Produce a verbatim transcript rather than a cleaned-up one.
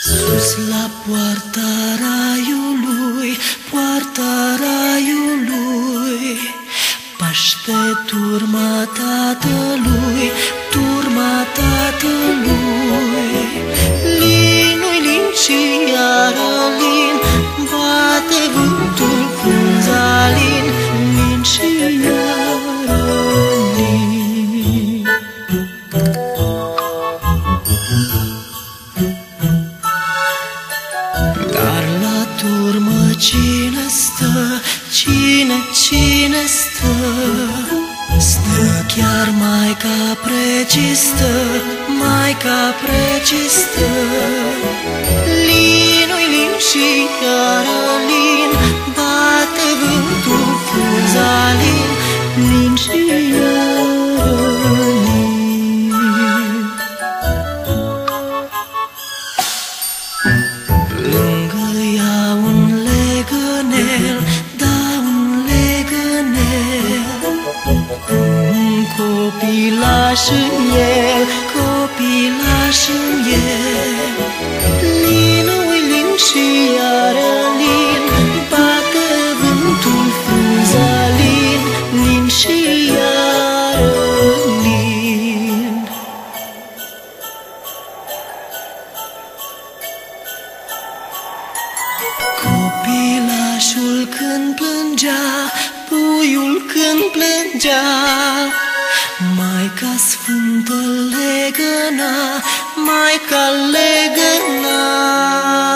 Sus la poarta raiului, poarta raiului, paște turma Tatălui, turma Tatălui. Linui lin și iară lin, bate vântul cu zalin, lin și iară lin. Dar la turmă cine stă, cine, cine stă? Stă chiar Maica precistă, Maica precistă. Linui lin și iară lin, bate vântul cu zalin, lin și iară lin. Lângă ea un legănel, copilaș în el, copilaș în el. Linui lin și iară lin, bate vântul frunzalin, lin și iară lin. Copilașul când plângea, puiul când plângea, Maica Sfântă legăna, Maica legăna.